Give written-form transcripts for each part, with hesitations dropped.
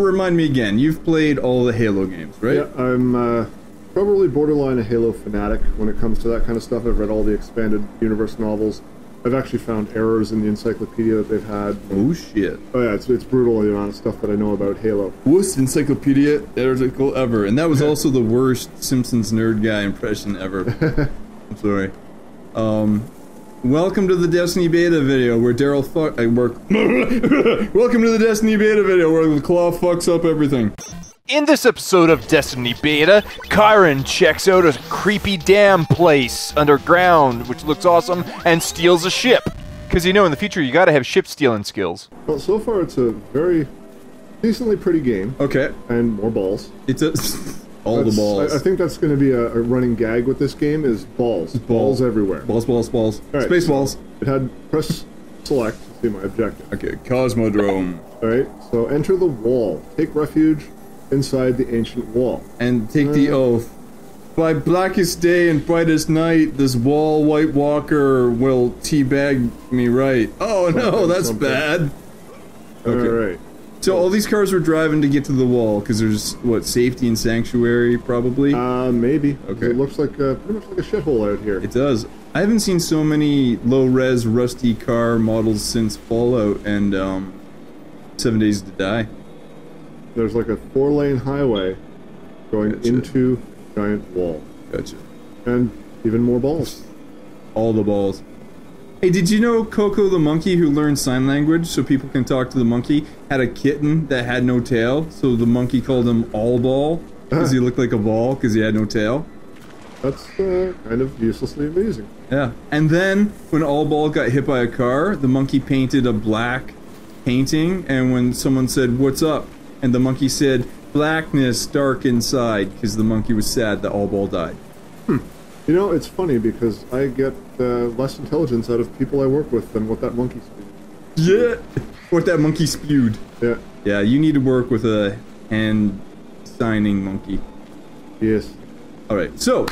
Remind me again, you've played all the Halo games, right? Yeah, I'm probably borderline a Halo fanatic when it comes to that kind of stuff. I've read all the expanded universe novels. I've actually found errors in the encyclopedia that they've had. Oh shit. Oh yeah, it's brutal, the amount of stuff that I know about Halo. Worst encyclopedia article ever. And that was also the worst Simpsons nerd guy impression ever. I'm sorry. Welcome to the Destiny beta video where Daryl Welcome to the Destiny beta video where the claw fucks up everything. In this episode of Destiny Beta, Kyren checks out a creepy damn place underground, which looks awesome, and steals a ship. Because you know, in the future, you gotta have ship-stealing skills. Well, so far, it's a very decently pretty game. Okay. And more balls. It's a... All the balls. I think that's gonna be a running gag with this game, is balls. Balls everywhere. Balls. All right, space balls. It had... Press select to see my objective. Okay, Cosmodrome. Alright, so enter the wall. Take refuge inside the ancient wall. And take the oath. By blackest day and brightest night, this wall White Walker will teabag me right. Oh no, that's bad. Okay. Alright. So all these cars were driving to get to the wall, because there's, what, safety and sanctuary, probably? Maybe. Okay. It looks like, pretty much like a shithole out here. It does. I haven't seen so many low-res, rusty car models since Fallout and, 7 Days to Die. There's like a 4-lane highway going into a giant wall. Gotcha. And even more balls. All the balls. Hey, did you know Coco the monkey, who learned sign language so people can talk to the monkey, had a kitten that had no tail? So the monkey called him All Ball because he looked like a ball because he had no tail. That's kind of uselessly amazing. Yeah. And then when All Ball got hit by a car, the monkey painted a black painting. And when someone said, "What's up?" and the monkey said, "Blackness, dark inside," because the monkey was sad that All Ball died. Hmm. You know, it's funny because I get less intelligence out of people I work with than what that monkey spewed. Yeah! What that monkey spewed. Yeah. Yeah, you need to work with a hand-signing monkey. Yes. Alright, so,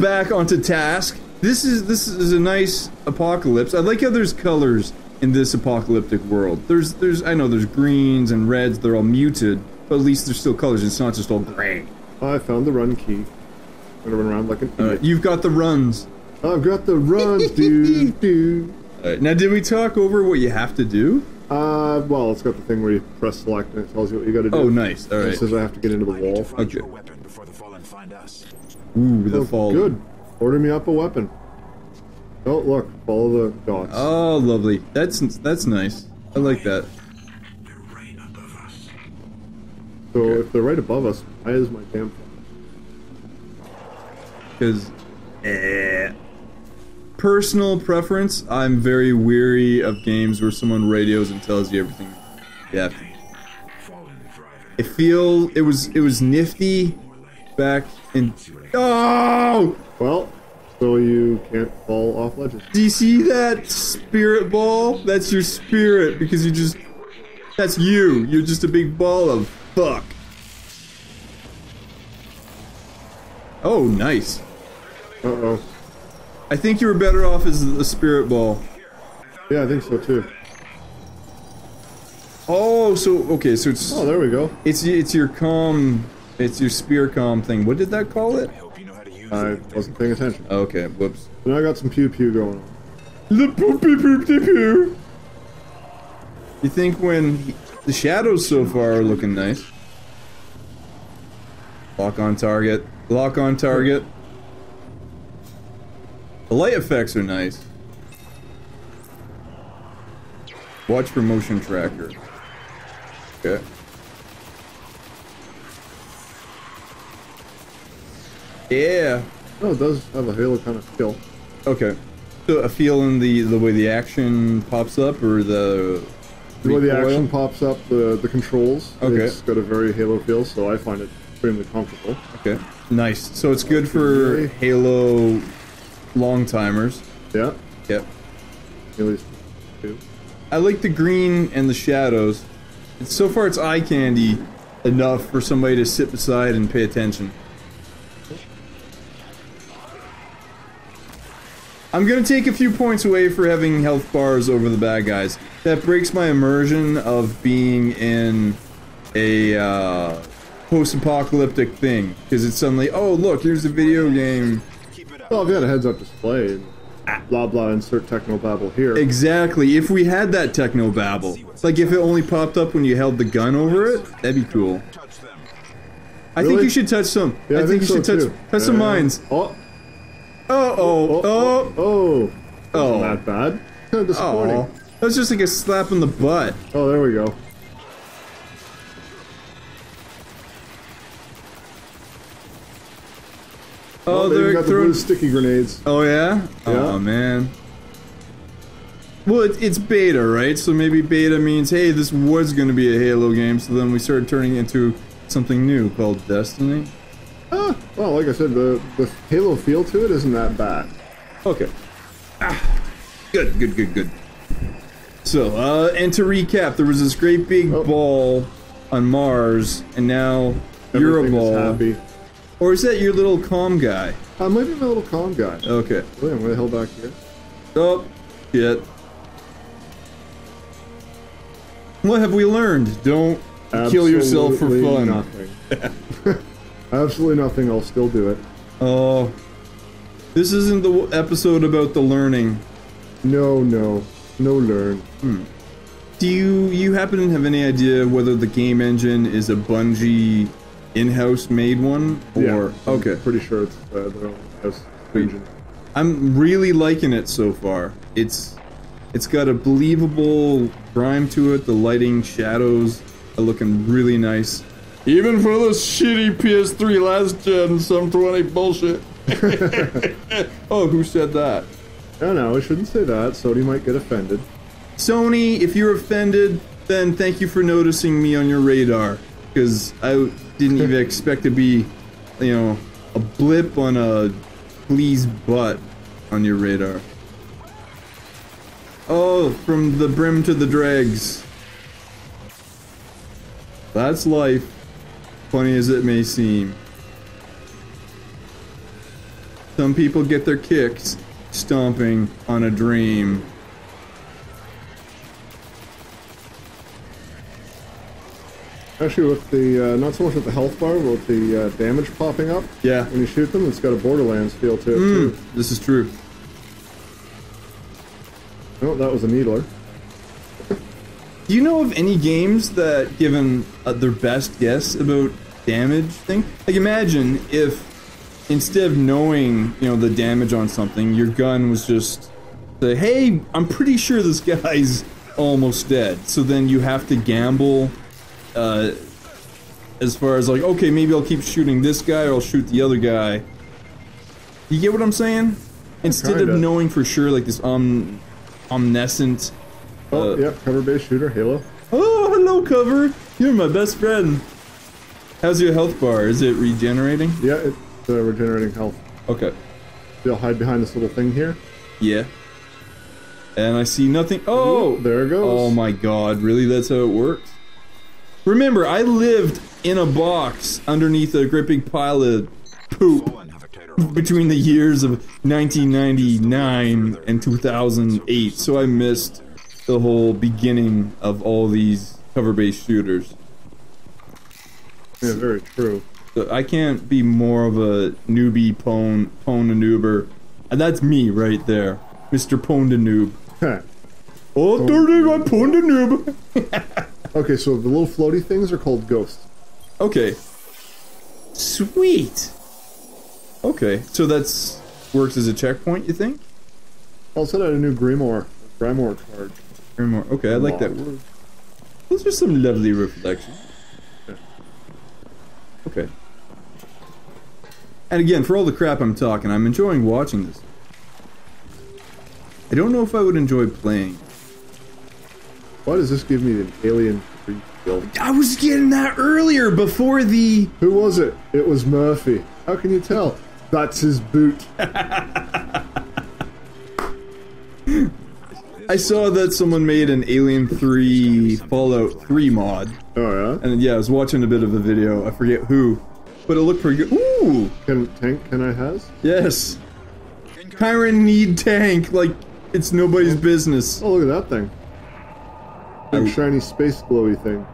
back onto task. This is a nice apocalypse. I like how there's colors in this apocalyptic world. There's I know there's greens and reds, they're all muted, but at least there's still colors, it's not just all gray. I found the run key. I'm gonna run around like an idiot. You've got the runs. I've got the runs, dude. Alright, now did we talk over what you have to do? Well, it's got the thing where you press select and it tells you what you gotta do. Oh, nice, alright. It says I have to get into the wall. Okay. Ooh, the fall. Good. Order me up a weapon. Oh, look, follow the dots. Oh, lovely. That's nice. I like that. They're right above us. So, if they're right above us, why is my damn phone? Because... Personal preference, I'm very weary of games where someone radios and tells you everything you have to do. It was nifty back in... Oh! Well... So you can't fall off ledges. Do you see that spirit ball? That's your spirit, because you just... That's you. You're just a big ball of fuck. Oh, nice. Uh-oh. I think you were better off as the spirit ball. Yeah, I think so, too. Oh, so... Okay, so it's... Oh, there we go. It's your comm... It's your spear comm thing. What did that call it? I wasn't paying attention. Okay, whoops. Now I got some pew pew going on. The poopy poop de pew. You think when the shadows so far are looking nice? Lock on target. Lock on target. The light effects are nice. Watch for motion tracker. Okay. Yeah. Oh, it does have a Halo kind of feel. Okay. So a feel in the way the action pops up, or the way the action pops up, the controls. Okay. It's got a very Halo feel, so I find it extremely comfortable. Okay. Nice. So it's good for Halo long timers. Yeah. Yep. Halo's too. I like the green and the shadows. It's, so far it's eye candy enough for somebody to sit beside and pay attention. I'm gonna take a few points away for having health bars over the bad guys. That breaks my immersion of being in a post-apocalyptic thing, because it's suddenly, oh look, here's a video game. Well, if you had a heads-up display, blah blah, insert techno babble here. Exactly. If we had that techno babble, like if it only popped up when you held the gun over it, that'd be cool. I think you should touch some. Yeah, I think you should touch some mines. Oh. Oh, oh, oh, oh. Not bad. Kind of disappointing. Oh. That was just like a slap in the butt. Oh, there we go. Oh, they're got throwing the sticky grenades. Oh yeah? Oh man. Well, it's beta, right? So maybe beta means, hey, this was going to be a Halo game. So then we started turning it into something new called Destiny. Ah, well, like I said, the Halo feel to it isn't that bad. Okay. Ah, good, good, good, good. So, and to recap, there was this great big ball on Mars, and now you're a ball. Everything is happy. Or is that your little calm guy? I might be my little calm guy. Okay. Wait, where the hell back here? Oh, shit. What have we learned? Don't kill yourself for fun. Nothing. Absolutely nothing. I'll still do it. Oh. This isn't the episode about the learning. No, no. No learn. Hmm. Do you happen to have any idea whether the game engine is a Bungie in-house made one? Or yeah, I'm pretty sure it's their own in-house engine. I'm really liking it so far. It's got a believable grime to it. The lighting, shadows are looking really nice. Even for this shitty PS3 last gen, some 20 bullshit. Oh, who said that? No, no, I shouldn't say that. Sony might get offended. Sony, if you're offended, then thank you for noticing me on your radar. Because I didn't even expect to be, you know, a blip on a please butt on your radar. Oh, from the brim to the dregs. That's life, funny as it may seem. Some people get their kicks stomping on a dream. Actually, with the, not so much with the health bar, but with the damage popping up. Yeah. When you shoot them, it's got a Borderlands feel to it, too. This is true. Oh, that was a needler. Do you know of any games that, given their best guess about damage thing? Like, imagine if, instead of knowing, you know, the damage on something, your gun was just, say, hey, I'm pretty sure this guy's almost dead. So then you have to gamble. As far as like, okay, maybe I'll keep shooting this guy or I'll shoot the other guy. You get what I'm saying? Instead of knowing for sure, like this omniscient. Oh, yeah, cover-based shooter, Halo. Oh, hello, cover. You're my best friend. How's your health bar? Is it regenerating? Yeah, it's regenerating health. Okay. You'll hide behind this little thing here. Yeah. And I see nothing. Oh, there it goes. Oh my God, really? That's how it works? Remember, I lived in a box underneath a gripping pile of poop between the years of 1999 and 2008, so I missed the whole beginning of all these cover-based shooters. Yeah, very true. So I can't be more of a newbie pwn-a-noober. And that's me right there, Mr. Pwn-a-noob. Oh, dirty, I'm Pwn-a-noob. Okay, so the little floaty things are called ghosts. Okay. Sweet! Okay, so that's... works as a checkpoint, you think? Also, I had a new Grimoire card. Grimoire, okay, I like that word. Those are some lovely reflections. Yeah. Okay. And again, for all the crap I'm talking, I'm enjoying watching this. I don't know if I would enjoy playing. Why does this give me an Alien 3 feel? I was getting that earlier, before the... Who was it? It was Murphy. How can you tell? That's his boot. I saw that someone made an Alien 3 Fallout 3 mod. Oh, yeah? And yeah, I was watching a bit of a video. I forget who. But it looked pretty good. Ooh! Can I has? Yes. Kyren need tank. Like, it's nobody's business. Oh, look at that thing. Shiny space glowy thing.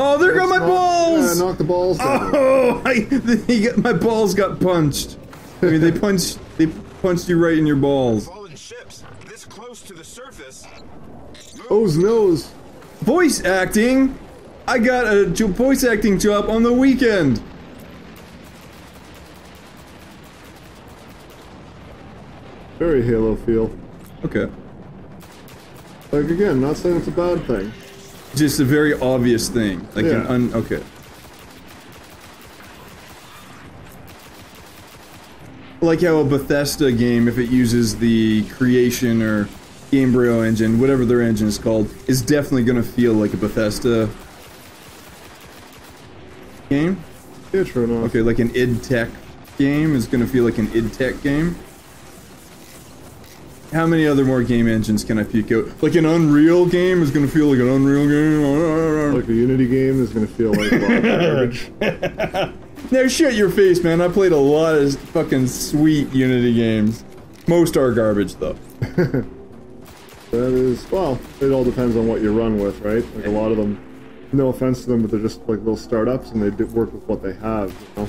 Oh, there go my balls! Knock the balls down. Oh, my balls got punched. I mean, they punched you right in your balls. Fallen ships this close to the surface. O's nose. Voice acting. I got a voice acting job on the weekend. Very Halo feel. Okay. Like again, not saying it's a bad thing. Just a very obvious thing. Like yeah. Okay. Like how a Bethesda game, if it uses the Creation or GameBraille engine, whatever their engine is called, is definitely going to feel like a Bethesda game. Yeah, true enough. Okay, like an id-tech game is going to feel like an id-tech game. How many other more game engines can I peek out? Like an Unreal game is going to feel like an Unreal game. Like a Unity game is going to feel like a lot of garbage. Now shut your face, man. I played a lot of fucking sweet Unity games. Most are garbage, though. That is... well, it all depends on what you run with, right? Like a lot of them... no offense to them, but they're just like little startups and they work with what they have, you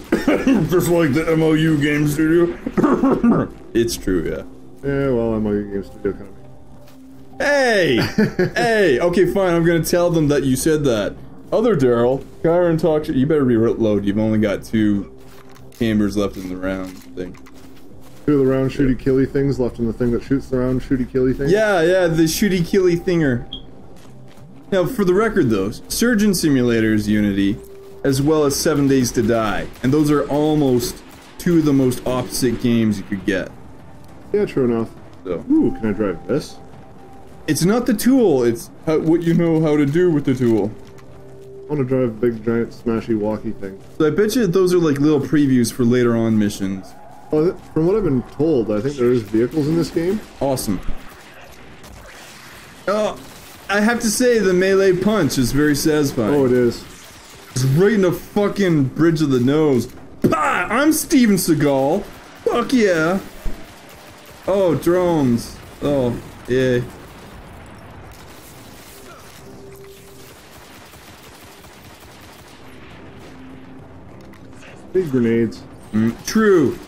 know? Just like the MOU game studio. It's true, yeah. Yeah, well, MOU game studio kind of... hey! Hey! Okay, fine, I'm gonna tell them that you said that. Other Daryl, Kyren talk shit. You better reload. You've only got 2 chambers left in the round thing. 2 of the round shooty killy things left in the thing that shoots the round shooty killy thing? Yeah, yeah, the shooty killy thinger. Now, for the record though, Surgeon Simulator is Unity, as well as 7 Days to Die. And those are almost 2 of the most opposite games you could get. Yeah, true enough. So. Ooh, can I drive this? It's not the tool, it's how, what you know how to do with the tool. I want to drive a big, giant, smashy, walkie thing. So I bet you those are like little previews for later on missions. Well, from what I've been told, I think there is vehicles in this game. Awesome. Oh, I have to say the melee punch is very satisfying. Oh, it is. It's right in the fucking bridge of the nose. Bah! I'm Steven Seagal. Fuck yeah. Oh, drones. Oh, yeah. Big grenades. True.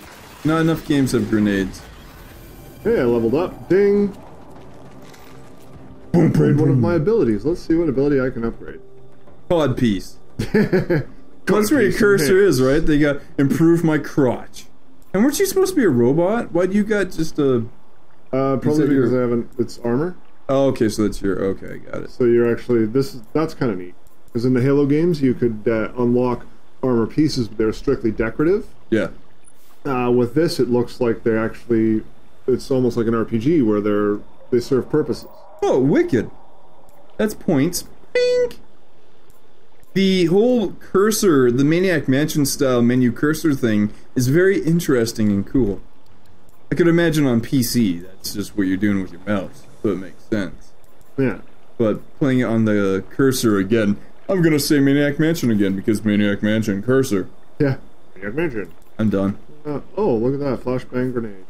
Not enough games have grenades. Hey, I leveled up. Ding. Boom, upgrade one of my abilities. Let's see what ability I can upgrade. Cod piece. That's where your cursor is, right? They got improve my crotch. And weren't you supposed to be a robot? Why do you got just a... probably because I haven't... it's armor. Oh, okay, so that's your... okay, I got it. So you're actually... this is... that's kind of neat. Because in the Halo games, you could unlock armor pieces, but they're strictly decorative. Yeah. With this, it looks like they're actually... it's almost like an RPG where they serve purposes. Oh, wicked. That's points. Bing! The whole cursor, the Maniac Mansion style menu cursor thing is very interesting and cool. I could imagine on PC, that's just what you're doing with your mouse, so it makes sense. Yeah. But playing it on the cursor again... I'm gonna say Maniac Mansion again because Maniac Mansion cursor. Yeah, Maniac Mansion. I'm done. Oh, look at that flashbang grenade.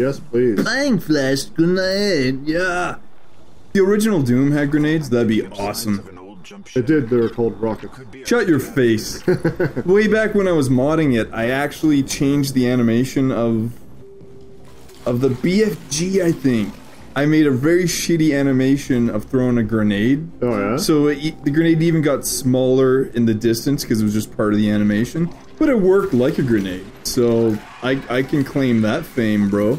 Yes, please. Bang flash grenade. Yeah. The original Doom had grenades. That'd be awesome. It did. They were called rockets. Shut your face. Way back when I was modding it, I actually changed the animation of the BFG, I think. I made a very shitty animation of throwing a grenade. Oh, yeah? So the grenade even got smaller in the distance because it was just part of the animation. But it worked like a grenade. So I can claim that fame, bro.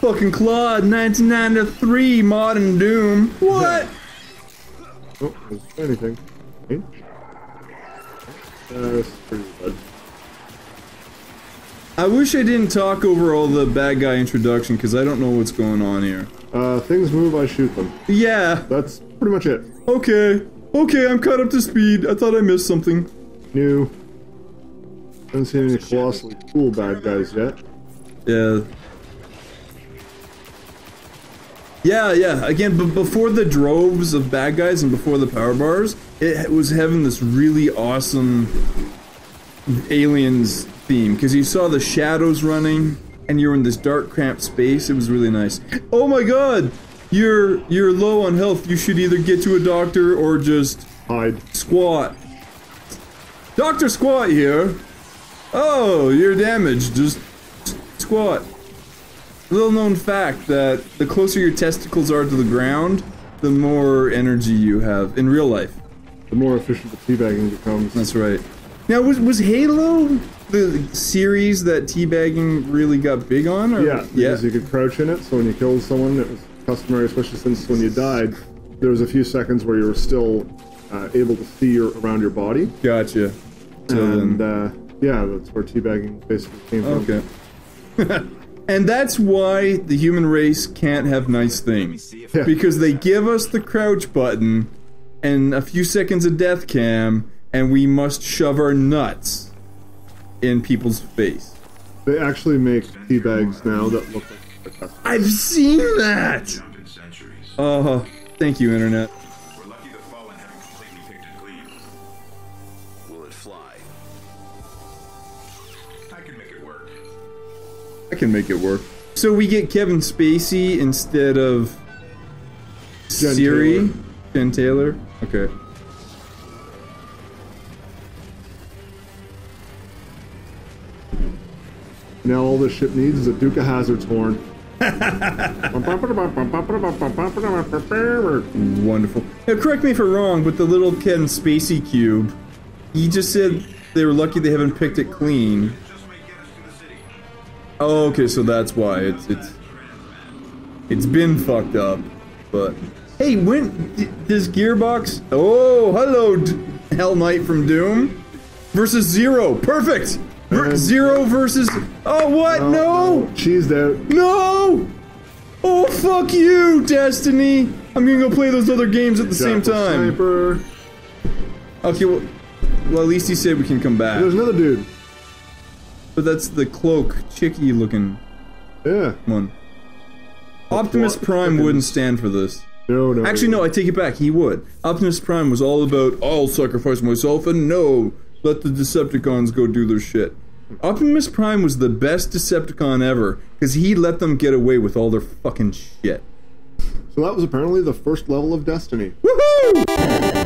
Fucking Claude, 1993, Modern Doom. What? Oh, there's anything. That's pretty bad. I wish I didn't talk over all the bad guy introduction, because I don't know what's going on here. Things move, I shoot them. Yeah. That's pretty much it. Okay. Okay, I'm caught up to speed. I thought I missed something. New. Haven't seen any colossally cool bad guys yet. Yeah. Yeah, yeah. Again, but before the droves of bad guys and before the power bars, it was having this really awesome aliens... theme, because you saw the shadows running and you're in this dark cramped space. It was really nice. Oh my god, You're low on health. You should either get to a doctor or just hide. Squat. Doctor, squat here. Oh, you're damaged. Just squat. Little known fact that the closer your testicles are to the ground, the more energy you have in real life. The more efficient the teabagging becomes. That's right. Now, was Halo the series that teabagging really got big on? Or? Yeah, because you could crouch in it, so when you killed someone, it was customary, especially since when you died, there was a few seconds where you were still able to see around your body. Gotcha. And yeah, that's where teabagging basically came from. Okay. And that's why the human race can't have nice things. Yeah. Because they give us the crouch button and a few seconds of death cam, and we must shove our nuts in people's face. They actually make teabags now that look like that. I've seen that! Oh, thank you, Internet. We're lucky the Fallen haven't completely picked a cleave. Will it fly? I can make it work. I can make it work. So we get Kevin Spacey instead of Siri? Jen Taylor? Okay. Now all this ship needs is a Duke of Hazzard's horn. Wonderful. Now correct me if I'm wrong, but the little Kevin Spacey cube, he just said they were lucky they haven't picked it clean. Oh, okay, so that's why it's been fucked up. But hey, when this Gearbox? Oh, hello, Hell Knight from Doom versus Zero. Perfect. Zero versus oh what? No. Cheesed out. No. Oh fuck you, Destiny. I'm gonna go play those other games at the same time. Sniper. Okay. Well, at least he said we can come back. There's another dude. But that's the cloak, chicky looking one. Optimus Prime wouldn't stand for this. No, no. Actually, no, I take it back. He would. Optimus Prime was all about, I'll sacrifice myself and no, let the Decepticons go do their shit. Optimus Prime was the best Decepticon ever because he let them get away with all their fucking shit. So that was apparently the first level of Destiny. Woohoo!